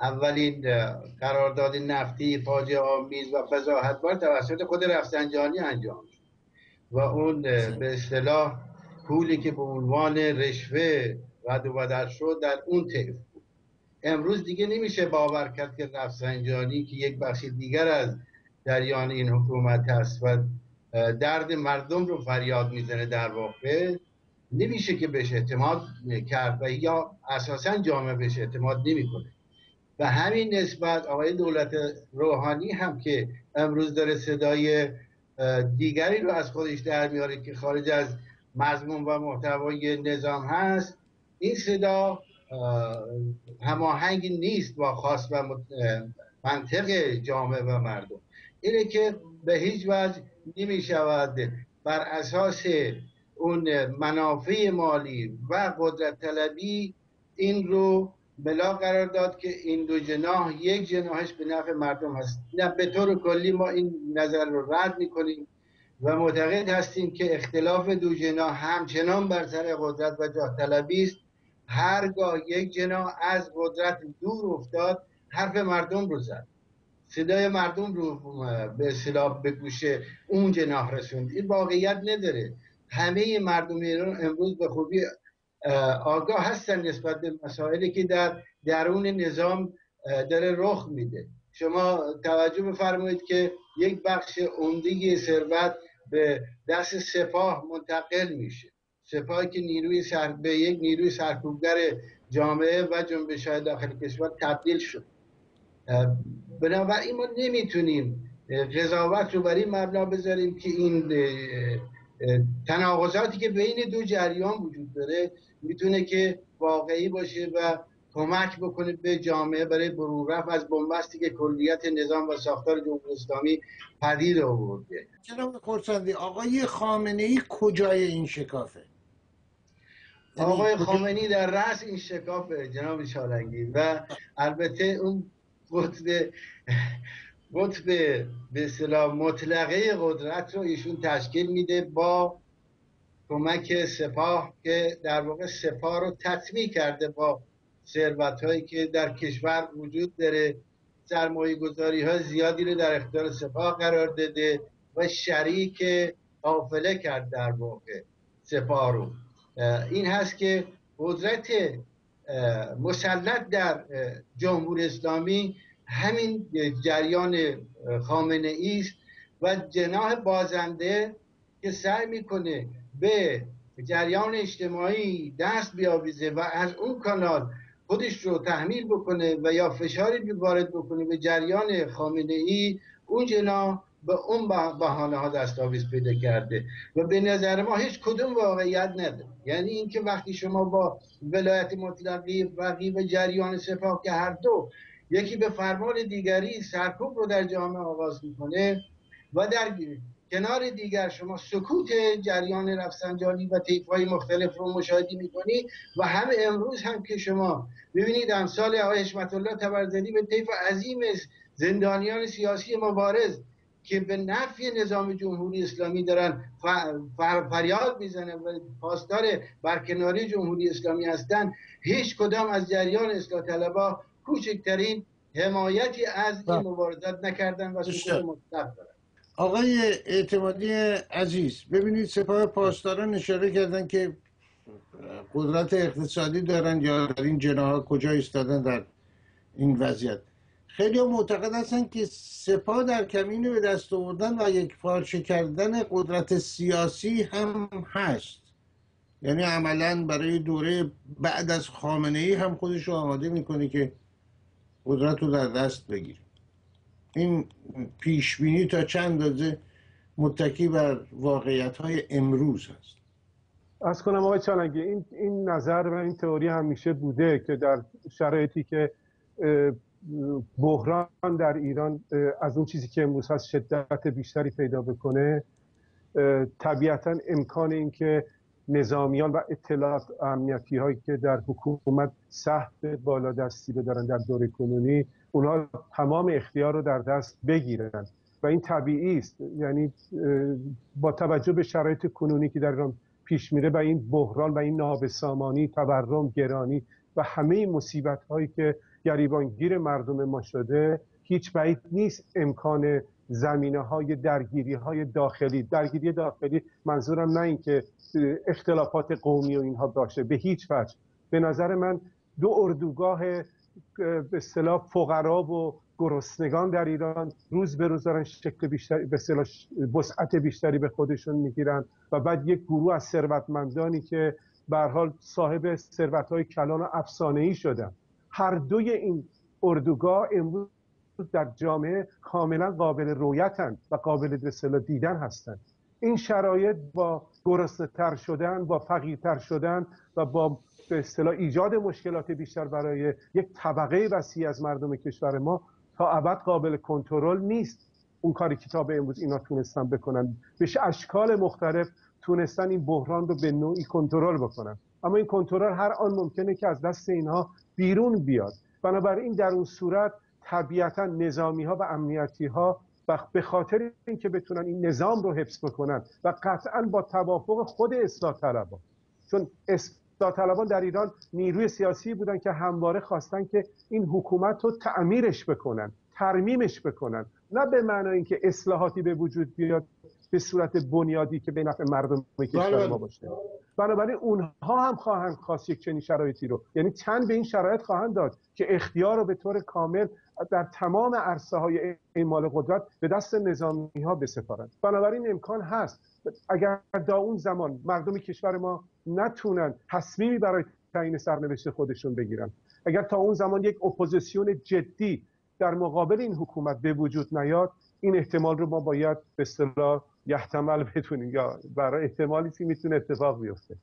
اولین قرارداد نفتی فاجعه آمیز و فضاحتبار توسط خود رفسنجانی انجام شد و اون به اصطلاح پولی که به عنوان رشوه رد و بدل شد در اون طیف بود. امروز دیگه نمیشه باور کرد که رفسنجانی که یک بخش دیگر از جریان این حکومت هست و درد مردم رو فریاد میزنه در واقع، نمیشه که بهش اعتماد کرد و یا اساسا جامعه بهش اعتماد نمیکنه. و همین نسبت آقای دولت روحانی هم که امروز داره صدای دیگری رو از خودش در میاره که خارج از مضمون و محتوای نظام هست، این صدا هماهنگ نیست با خواست و منطق جامعه و مردم. اینه که به هیچ وجه نمی شود بر اساس اون منافع مالی و قدرت طلبی این رو بلا قرار داد که این دو جناح یک جناحش به نفع مردم هست. نه، به طور کلی ما این نظر رو رد میکنیم و معتقد هستیم که اختلاف دو جناح همچنان بر سر قدرت و جاه طلبی است. هرگاه یک جناح از قدرت دور افتاد، حرف مردم رو زد، صدای مردم رو به اصطلاح به گوش اون جناح رسوند. این واقعیت نداره. همه مردم ایران امروز به خوبی آگاه هستن نسبت به مسائلی که در درون نظام داره رخ میده. شما توجه بفرمایید که یک بخش عمده ثروت به دست سپاه منتقل میشه، سپاهی که نیروی سر... به یک نیروی سرکوبگر جامعه و جنبش های داخل کشور تبدیل شد. بنابراین ما نمیتونیم قضاوت رو بر این مبنا بذاریم که این تناقضاتی که بین دو جریان وجود داره میتونه که واقعی باشه و کمک بکنه به جامعه برای برون رفت از بنبستی که کلیت نظام و ساختار جمهوری اسلامی پدید آورده. جناب خرسندی، آقای خامنه‌ای کجای این شکافه؟ آقای خامنه‌ای در رأس این شکافه جناب چلانگی و البته اون قطب قطب به اصطلاح مطلقه قدرت رو ایشون تشکیل میده با کمک سپاه که در واقع سپاه رو تطمیع کرده با ثروت‌هایی که در کشور وجود داره. سرمایه‌گذاری‌های زیادی رو در اختیار سپاه قرار داده و شریک قافله کرد در واقع سپاه رو. این هست که قدرت مسلط در جمهوری اسلامی همین جریان خامنه‌ای است و جناح بازنده که سعی میکنه به جریان اجتماعی دست بیاویزه و از اون کانال خودش رو تحمیل بکنه و یا فشاری وارد بکنه به جریان خامنه‌ای، اون جناح به اون بهانه ها دستاویز پیدا کرده و به نظر ما هیچ کدوم واقعیت نداره. یعنی اینکه وقتی شما با ولایت مطلقه رقیب جریان سپاه که هر دو یکی به فرمان دیگری سرکوب رو در جامعه آغاز میکنه و در کنار دیگر شما سکوت جریان رفسنجانی و طیف‌های مختلف رو مشاهده می‌کنی و هم امروز هم که شما ببینید امثال آقای حشمتالله طبرزدی به طیف عظیم زندانیان سیاسی مبارز که به نفع نظام جمهوری اسلامی دارن فریاد میزنن و پاسدار برکناری جمهوری اسلامی هستن، هیچ کدام از جریان اصلاح طلبها کوچکترین حمایتی از این مبارزات نکردن و سکوت مطلق دارن. آقای اعتمادی عزیز، ببینید سپاه پاسداران اشاره کردن که قدرت اقتصادی دارن یا در این جناح کجا ایستادن در این وضعیت. خیلی ها معتقد هستن که سپاه در کمینه به دست آوردن و یک پارچه کردن قدرت سیاسی هم هست، یعنی عملا برای دوره بعد از خامنه‌ای هم خودش رو آماده میکنه که قدرت رو در دست بگیره. این پیشبینی تا چند اندازه متکی بر واقعیت‌های امروز است. از کنم آقای چلانگی، این این نظر و این تئوری همیشه بوده که در شرایطی که بحران در ایران از اون چیزی که امروز هست شدت بیشتری پیدا بکنه، طبیعتاً امکان این که نظامیان و اطلاعات امنیتی هایی که در حکومت سهم بالادستی بدارن در دوره کنونی، اونها تمام اختیار رو در دست بگیرن و این طبیعی است. یعنی با توجه به شرایط کنونی که در ایران پیش میره و این بحران و این نابسامانی، تورم، گرانی و همه مصیبت هایی که گریبانگیر مردم ما شده، هیچ بعید نیست امکان زمینه های درگیری های داخلی، درگیری داخلی منظورم نه این که اختلافات قومی و اینها باشه، به هیچ وجه. به نظر من دو اردوگاه به اصطلاح فقرا و گرسنگان در ایران روز به روز دارن شکل بیشتری به اصطلاح وسعت بیشتری به خودشون میگیرن و بعد یک گروه از ثروتمندانی که به هر حال صاحب ثروت‌های کلان و افسانه‌ای شدن. هر دوی این اردوگاه امروز در جامعه کاملا قابل رویتن و قابل به اصطلاح دیدن هستند. این شرایط با گرسنه‌تر شدن، با فقیرتر شدن و با به اصطلاح ایجاد مشکلات بیشتر برای یک طبقه وسیع از مردم کشور ما تا ابد قابل کنترل نیست. اون کاری کتاب امروز اینا تونستن بکنن، به اشکال مختلف تونستن این بحران رو به نوعی کنترل بکنن، اما این کنترل هر آن ممکنه که از دست اینها بیرون بیاد. بنابراین در اون صورت طبیعتا نظامی ها و امنیتی ها به خاطر اینکه بتونن این نظام رو حفظ بکنن و قطعا با توافق خود اصلاح طلبان، چون اصلاح طلبان در ایران نیروی سیاسی بودن که همواره خواستن که این حکومت رو تعمیرش بکنن، ترمیمش بکنن، نه به معنای اینکه اصلاحاتی به وجود بیاد به صورت بنیادی که به نفع مردم کشور ما باشه. بنابراین اونها هم خواهند خواست یک چنین شرایطی رو، یعنی تن به این شرایط خواهند داد که اختیار رو به طور کامل در تمام عرصه های اعمال قدرت به دست نظامی ها بسپارند. بنابراین امکان هست اگر در اون زمان مردم کشور ما نتونن تصمیمی برای تعیین سرنوشت خودشون بگیرن، اگر تا اون زمان یک اپوزیسیون جدی در مقابل این حکومت به وجود نیاد، این احتمال رو ما باید به اصطلاح یحتمل بتونیم یا برای احتمالی که میتونه اتفاق بیفته.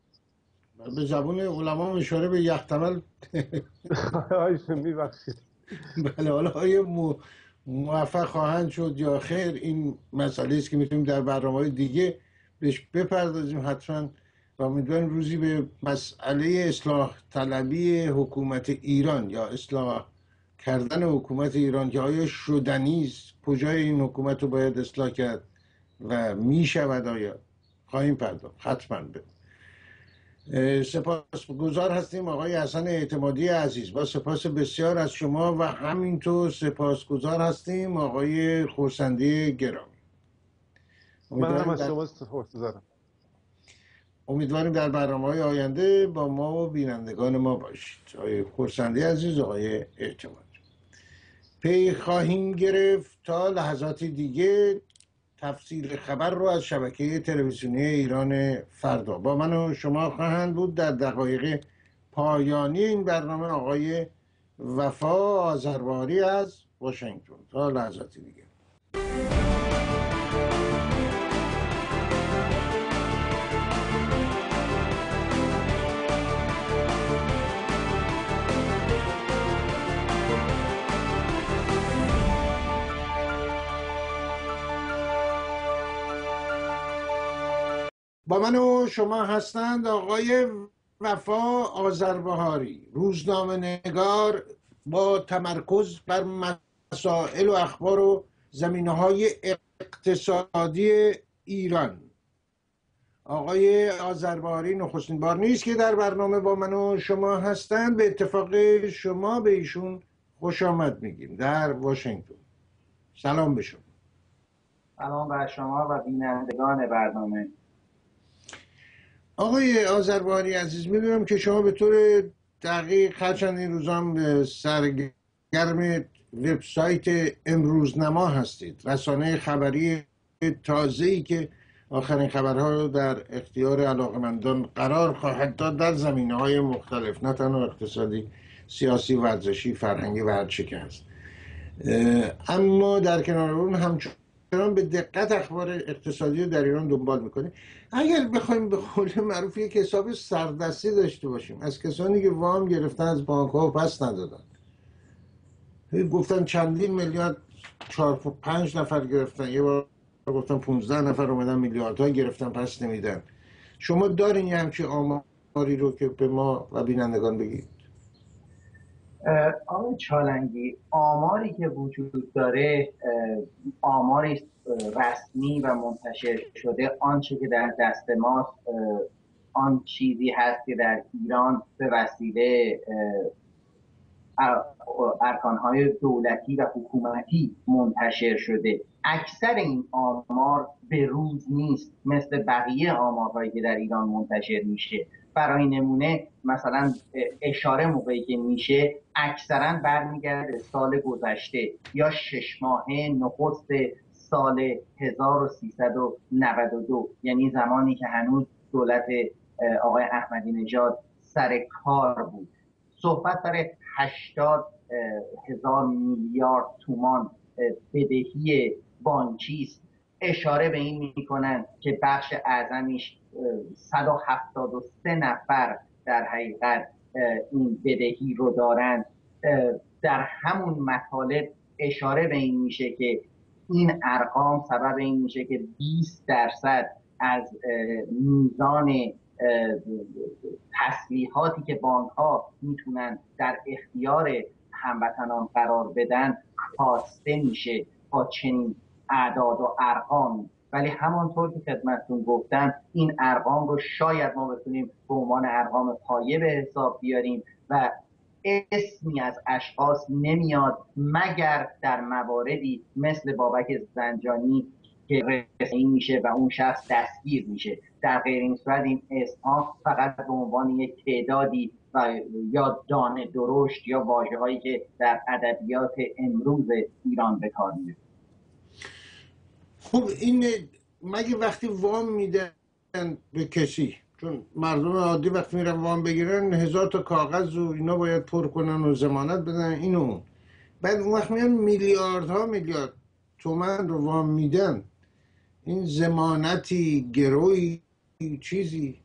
به زبون علما اشاره به یحتمل آیش میبخشید. بله، حالا آیا موفق خواهند شد یا خیر این مسئله است که میتونیم در برنامه‌های دیگه بهش بپردازیم حتما، و امیدواریم روزی به مسئله اصلاح طلبی حکومت ایران یا اصلاح کردن حکومت ایران که آیا شدنی است، کجای این حکومت رو باید اصلاح کرد و می شود، آیا خواهیم پرداخت حتما به. سپاسگزار هستیم آقای حسن اعتمادی عزیز، با سپاس بسیار از شما و همینطور سپاسگزار هستیم آقای خرسندی گرامی. من از شما سپاسگزارم. امیدواریم در برنامه‌های آینده با ما و بینندگان ما باشید. آقای خرسندی عزیز، آقای اعتمادی، پی خواهیم گرفت تا لحظاتی دیگه تفصیل خبر رو از شبکه تلویزیونی ایران فردا. با من و شما خواهند بود در دقایق پایانی این برنامه آقای وفا آذربهاری از واشنگتن. تا لحظاتی دیگه. با من و شما هستند آقای وفا آذربهاری، روزنامه نگار با تمرکز بر مسائل و اخبار و زمینه های اقتصادی ایران. آقای آذربهاری نخستین بار نیست که در برنامه با من و شما هستند. به اتفاق شما به ایشون خوش آمد میگیم در واشنگتن. سلام به شما. سلام بر شما و بینندگان برنامه. آقای آذربهاری عزیز، میدونم که شما به طور دقیق هرچند این روزام سرگرم وبسایت امروزنما هستید، رسانه خبری تازه‌ای که آخرین خبرها رو در اختیار علاقمندان قرار خواهد داد در زمینه‌های مختلف، نه تنها اقتصادی، سیاسی، ورزشی، فرهنگی و هر چه که هست. اما در کنار اون همچون ایران به دقت اخبار اقتصادی رو در ایران دنبال میکنه. اگر بخوایم به قول معروف یک حساب سردستی داشته باشیم از کسانی که وام گرفتن از بانک‌ها و پس ندادن، گفتن چندین میلیارد، چهار و پنج نفر گرفتن، یه بار گفتن پونزده نفر اومدن میلیاردها گرفتن پس نمیدن، شما دارین یه همچین آماری رو که به ما و بینندگان بگید؟ آقای چالنگی، آماری که وجود داره آماری رسمی و منتشر شده، آنچه که در دست ماست آن چیزی هست که در ایران به وسیله ارکانهای دولتی و حکومتی منتشر شده. اکثر این آمار به روز نیست مثل بقیه آمارهایی که در ایران منتشر میشه. برای نمونه مثلا اشاره موقعی که میشه اکثرا برمیگرده سال گذشته یا شش ماه نخست سال هزار و سیصد و نود و دو، یعنی زمانی که هنوز دولت آقای احمدی نژاد سر کار بود. صحبت سر هشتاد هزار میلیارد تومان بدهی بانکی است. اشاره به این میکنن که بخش اعظمیش صد و هفتاد و سه نفر در حقیقت این بدهی رو دارن. در همون مطالب اشاره به این میشه که این ارقام سبب این میشه که بیست درصد از میزان تسلیحاتی که بانک ها میتونن در اختیار هموطنان قرار بدن خواسته میشه با چنین اعداد و ارقام. ولی همانطور که خدمتتون گفتم این ارقام رو شاید ما بتونیم به عنوان ارقام پایه به حساب بیاریم و اسمی از اشخاص نمیاد مگر در مواردی مثل بابک زنجانی که رسمی میشه و اون شخص دستگیر میشه. در غیر این صورت این اسمها فقط به عنوان یک تعدادی و یا دانه درشت یا واژه‌هایی که در ادبیات امروز ایران به کار میره. خب این مگه وقتی وام میدن به کسی، چون مردم عادی وقتی میرن وام بگیرن هزار تا کاغذ و اینا باید پر کنن و ضمانت بدن اینو، بعد اون وقت میان میلیاردها میلیارد تومان رو وام میدن. این ضمانتی، گروی، چیزی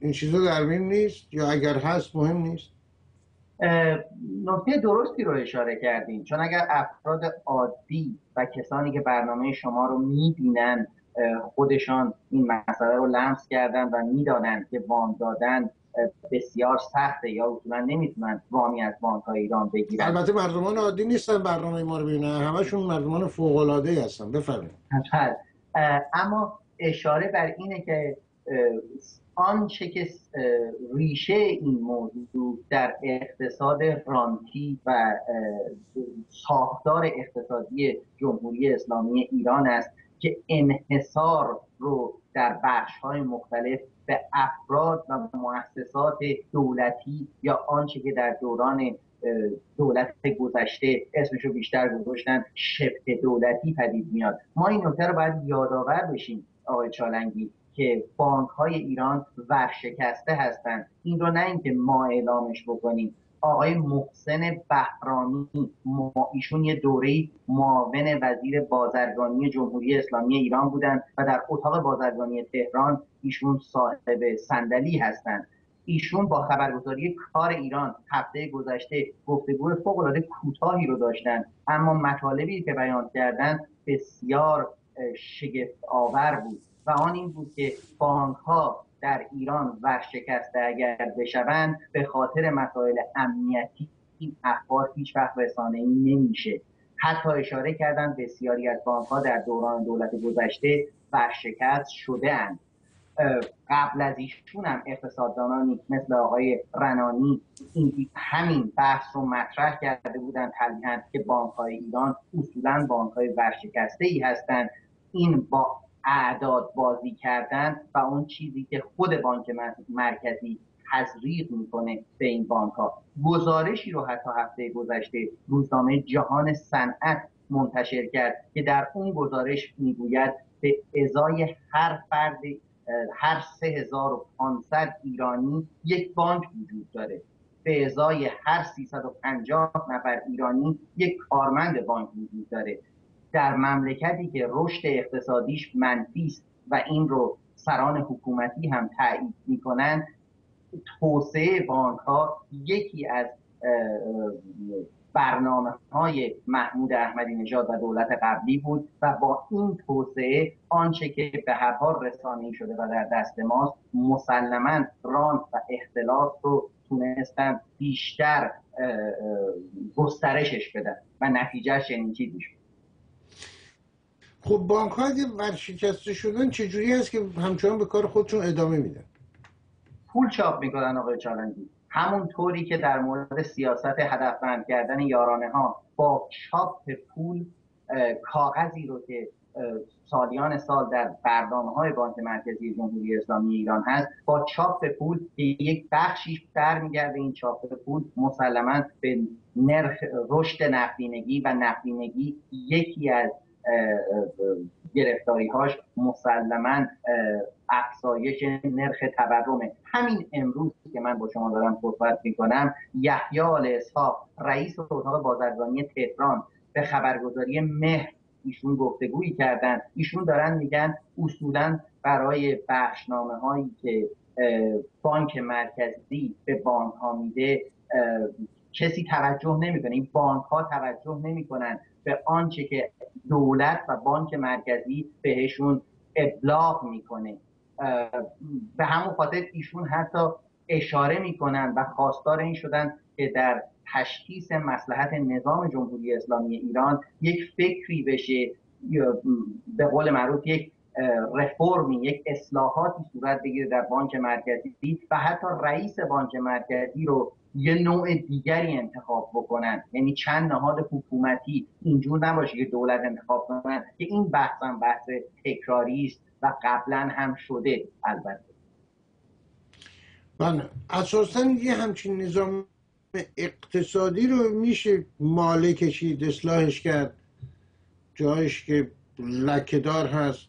این چیزا در بین نیست یا اگر هست مهم نیست؟ نکته درستی رو اشاره کردین، چون اگر افراد عادی و کسانی که برنامه شما رو میبینن خودشان این مسئله رو لمس کردن و میدانند که وام دادن بسیار سخته یا اصولا نمیتونن وامی از بانک‌های ایران بگیرن. البته مردمان عادی نیستن برنامه ما رو ببینن، همشون مردمان فوق‌العاده‌ای هستن. بفرمایید. اما اشاره بر اینه که آنچه که ریشه این موضوع در اقتصاد رانتی و ساختار اقتصادی جمهوری اسلامی ایران است که انحصار رو در بخش‌های مختلف به افراد و مؤسسات دولتی یا آنچه که در دوران دولت گذشته اسمشو بیشتر گذاشتن شبه دولتی پدید میاد. ما این نکته رو باید یادآور بشیم آقای چالنگی که بانک‌های ایران ورشکسته هستند. این رو نه اینکه ما اعلامش بکنیم. آقای محسن بهرامی، ایشون یه دوره‌ای معاون وزیر بازرگانی جمهوری اسلامی ایران بودند و در اتاق بازرگانی تهران ایشون صاحب صندلی هستند. ایشون با خبرگزاری کار ایران هفته گذشته گفتگوی فوق‌العاده کوتاهی رو داشتن، اما مطالبی که بیان کردن بسیار شگفت آور بود و آن این بود که بانک‌ها در ایران ورشکسته اگر بشوند به خاطر مسائل امنیتی این اخبار هیچ وقت رسانه‌ای نمیشه. حتی اشاره کردن بسیاری از بانک‌ها در دوران دولت گذشته ورشکست شده‌اند. قبل از ایشون هم اقتصاددانانی مثل آقای رنانی این همین بحث رو مطرح کرده بودند تلویحاً که بانک‌های ایران اصولاً بانک‌های ورشکسته‌ای هستند. این با اعداد بازی کردن و اون چیزی که خود بانک مرکزی تزریق میکنه به این بانک ها. گزارشی رو حتی هفته گذشته روزنامه جهان صنعت منتشر کرد که در اون گزارش میگوید به ازای هر فرد هر سه هزار و پانصد ایرانی یک بانک وجود داره، به ازای هر سیصد و پنجاه نفر ایرانی یک کارمند بانک وجود داره. در مملکتی که رشد اقتصادیش منفی است و این رو سران حکومتی هم تایید میکنن، توسعه بانک‌ها یکی از برنامه‌های محمود احمدی نژاد و دولت قبلی بود و با این توسعه آنچه که به هر حال رسانه‌ای شده و در دست ماست مسلماً رانت و اختلاف رو تونستن بیشتر گسترشش بدن و نتیجهش چنین چیزی شد. خب بانک ها که ورشکسته شدن چجوری هست که همچنان به کار خودشون ادامه میدن؟ پول چاپ میکنن آقای چالنگی. همون طوری که در مورد سیاست هدفمند کردن یارانه ها با چاپ پول کاغذی رو که سالیان سال در برنامه‌های بانک مرکزی جمهوری اسلامی ایران هست، با چاپ پول یک بخشی برمیگرده. این چاپ پول مسلماً به نرخ رشد نقدینگی و نقدینگی یکی از گرفتاری‌هاش مسلماً افزایش نرخ تورمه. همین امروز که من با شما دارم صحبت می‌کنم، یحیی آل اسحاق رئیس اتاق بازرگانی تهران به خبرگزاری مهر ایشون گفتگویی کردن. ایشون دارن میگن اصولاً برای بخشنامه‌هایی که بانک مرکزی به بانک‌ها میده کسی توجه نمی‌کنه. این بانک‌ها توجه نمی‌کنن به آنچه که دولت و بانک مرکزی بهشون ابلاغ میکنه. به همون خاطر ایشون حتی اشاره میکنن و خواستار این شدن که در تشخیص مصلحت نظام جمهوری اسلامی ایران یک فکری بشه، به قول معروف یک رفرمی، یک اصلاحاتی صورت بگیره در بانک مرکزی و حتی رئیس بانک مرکزی رو یه نوع دیگری انتخاب بکنن. یعنی چند نهاد حکومتی، اینجور نباشه که دولت انتخاب کنن، که این بحث هم بحث تکراری است و قبلا هم شده. البته من اساساً یه همچین نظام اقتصادی رو میشه ماله کشید، اصلاحش کرد، جایش که لکه‌دار هست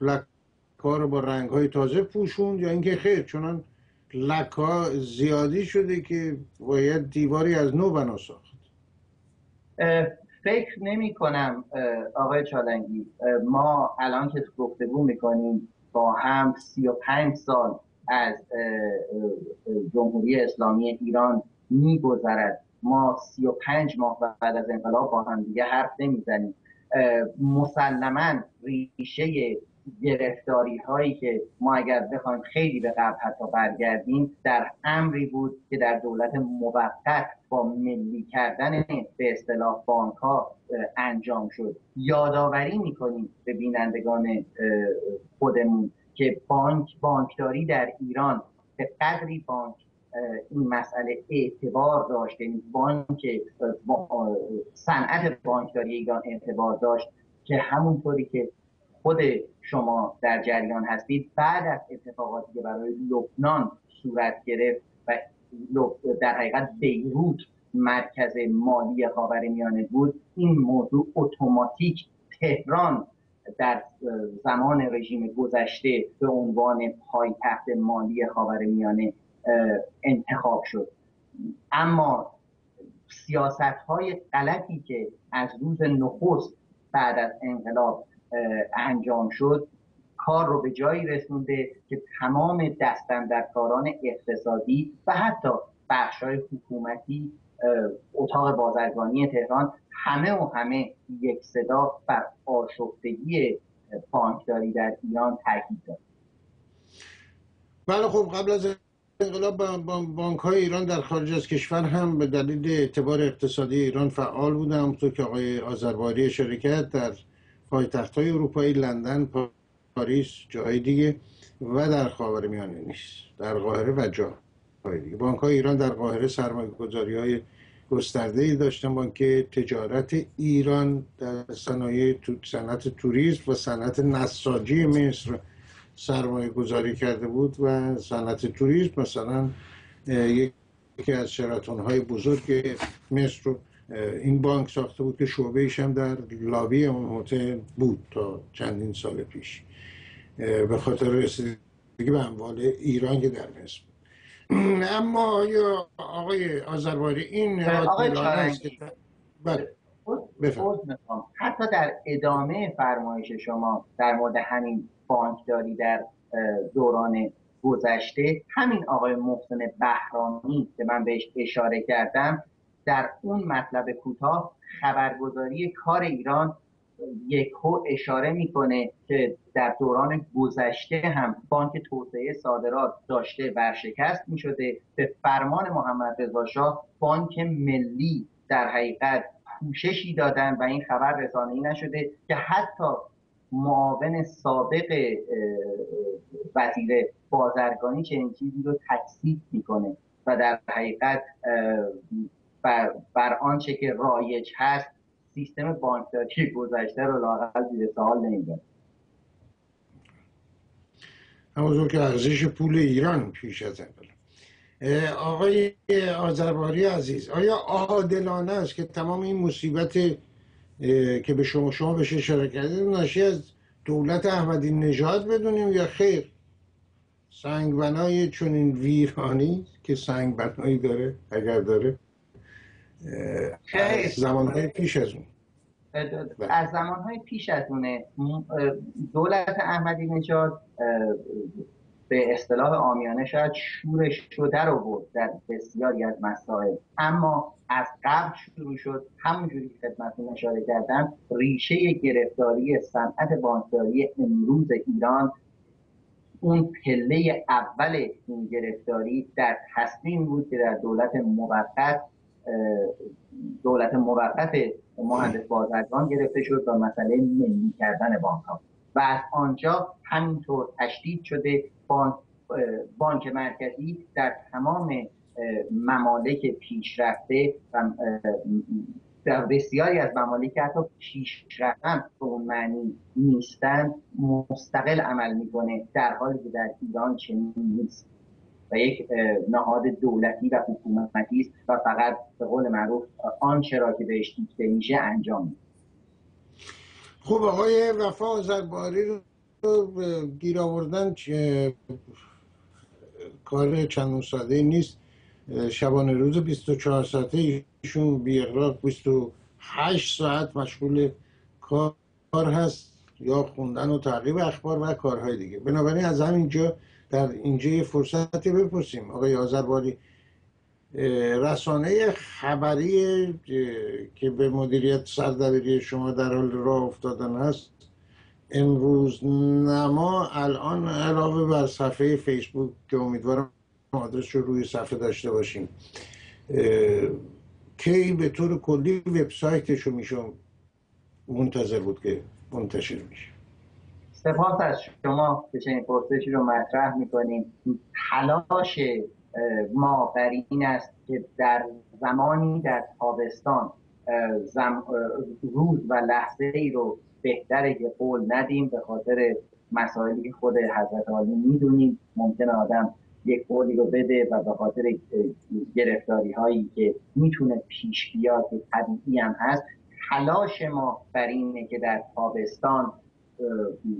لکه‌ها رو با رنگ‌های تازه پوشوند، یا اینکه خیر چنان لکه‌ها زیادی شده که باید دیواری از نو بنا ساخت. فکر نمی کنم آقای چالنگی، ما الان که گفتگو میکنیم با هم سی و پنج سال از جمهوری اسلامی ایران میگذرد. ما سی و پنج ماه بعد از انقلاب با هم دیگه حرف نمیزنیم. مسلما ریشه گرفتاری هایی که ما اگر بخوایم خیلی به قبل حتی برگردیم، در امری بود که در دولت موقت با ملی کردن به اصطلاح بانک ها انجام شد. یادآوری میکنیم به بینندگان خودمون که بانک بانکداری در ایران به قدری بانک این مسئله اعتبار داشت، یعنی بانک صنعت بانکداری ایران اعتبار داشت، که همونطوری که خود شما در جریان هستید، بعد از اتفاقاتی که برای لبنان صورت گرفت و در حقیقت بیروت مرکز مالی خاورمیانه بود، این موضوع اتوماتیک تهران در زمان رژیم گذشته به عنوان پایتخت مالی خاورمیانه انتخاب شد. اما سیاست‌های غلطی که از روز نخست بعد از انقلاب انجام شد کار رو به جایی رسونده که تمام دست‌اندرکاران اقتصادی و حتی بخش‌های حکومتی اتاق بازرگانی تهران همه و همه یک صدا بر آشفتگی بانکداری در ایران تاکید داشت. بله، خب قبل از انقلاب بانک‌های ایران در خارج از کشور هم به دلیل اعتبار اقتصادی ایران فعال بودند، همونطور که آقای آذربهاری شرکت در پایتخت‌های اروپایی، لندن، پاریس، جاهای دیگه، و در خاورمیانه نیست، در قاهره و جاهای دیگه. بانک‌های ایران در قاهره سرمایه‌گذاری‌های گسترده‌ای داشتن. بانک تجارت ایران در صنایع صنعت توریسم و صنعت نساجی مصر سرمایه‌گذاری کرده بود و صنعت توریسم مثلا یکی از شراتون‌های بزرگ مصر رو این بانک ساخته بود که شعبه‌ایش هم در لابی اون هتل بود تا چندین سال پیش، به خاطر رسیدگی به اموال ایران که در مصر. اما آیا آقای آذربهاری این آقای چالنگی، حتی در ادامه فرمایش شما در مورد همین بانکداری در دوران گذشته، همین آقای محسن بهرامی که من بهش اشاره کردم، در اون مطلب کوتاه خبرگزاری کار ایران یکو اشاره میکنه که در دوران گذشته هم بانک توسعه صادرات داشته ورشکست میشده. به فرمان محمد رضا شاه بانک ملی در حقیقت پوششی دادن و این خبر رسانه‌ای نشده که حتی معاون سابق وزیر بازرگانی چنین چیزی رو تکذیب میکنه. و در حقیقت بر, بر آنچه که رایج هست سیستم بانکداری گذشته رو لااقل زیر سوال نمیبرد. همونطور که ارزش پول ایران پیش از اوله. آقای آذربهاری عزیز، آیا عادلانه است که تمام این مصیبت که به شما شما بهش اشاره کردید ناشی از دولت احمدی نژاد بدونیم یا خیر؟ سنگبنای چنین ویرانی که سنگبنایی داره اگر داره از زمانهای پیش از اون از زمانهای پیش از اونه دولت احمدی نژاد به اصطلاح عامیانه شاید شورش رو در آورد در بسیاری از مسائل، اما از قبل شروع شد. همونجوری که خدمتتون اشاره کردم، ریشه گرفتاری صنعت بانکداری امروز ایران، اون پله اول این گرفتاری در تسلیم بود که در دولت موقت دولت موقت مهندس بازرگان گرفته شد و مسئله ملی کردن بانک‌ها و از آنجا همینطور تشدید شده. بانک, بانک مرکزی در تمام ممالک پیشرفته و در بسیاری از ممالک که حتی پیشرفته هم به اون معنی نیستند مستقل عمل میکنه، در حالی که در ایران چنین نیست و یک نهاد دولتی و حکومتی است و فقط به قول معروف آنچه را که بهش دیکته میشه انجام میده. خب آقای وفا آذربهاری رو گیر آوردن کار چندان ساده نیست. شبانه روز بیست و چهار ساعته ایشون بی اغراق بیست و هشت ساعت مشغول کار هست، یا خوندن و تعقیب اخبار و کارهای دیگه. بنابراین از همینجا در اینجا یه فرصتی بپرسیم آقای آذربهاری، رسانه خبری که به مدیریت سردبیری شما در حال راه افتادن هست، امروزنما، الان علاوه بر صفحه فیسبوک که امیدوارم آدرس رو روی صفحه داشته باشیم، کی به طور کلی وبسایتش رو میشه منتظر بود که منتشر میشه؟ سپاس از شما که چنین پرسشی رو مطرح میکنیم. تلاش ما بر این است که در زمانی در تابستان زم... روز و لحظه ای رو بهتره که قول ندیم، به خاطر مسائلی که خود حضرت عالی میدونیم ممکنه آدم یک قولی رو بده و به خاطر گرفتاری هایی که میتونه پیش بیاد که طبیعی هم هست. تلاش ما بر اینه که در تابستان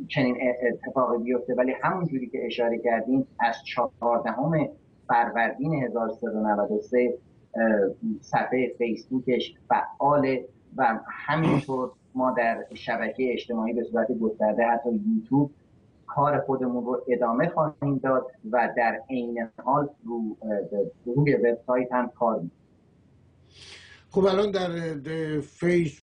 چنین اتفاقی بیفته، ولی همونجوری که اشاره کردیم از چهاردهم فروردین هزار و سیصد و نود و سه صفحه فیسبوکش فعال و همینطور ما در شبکه اجتماعی به صورت گسترده حتی یوتیوب کار خودمون رو ادامه خواهیم داد و در عین حال رو روی وبسایت هم کار می‌کنیم. خب الان در فیس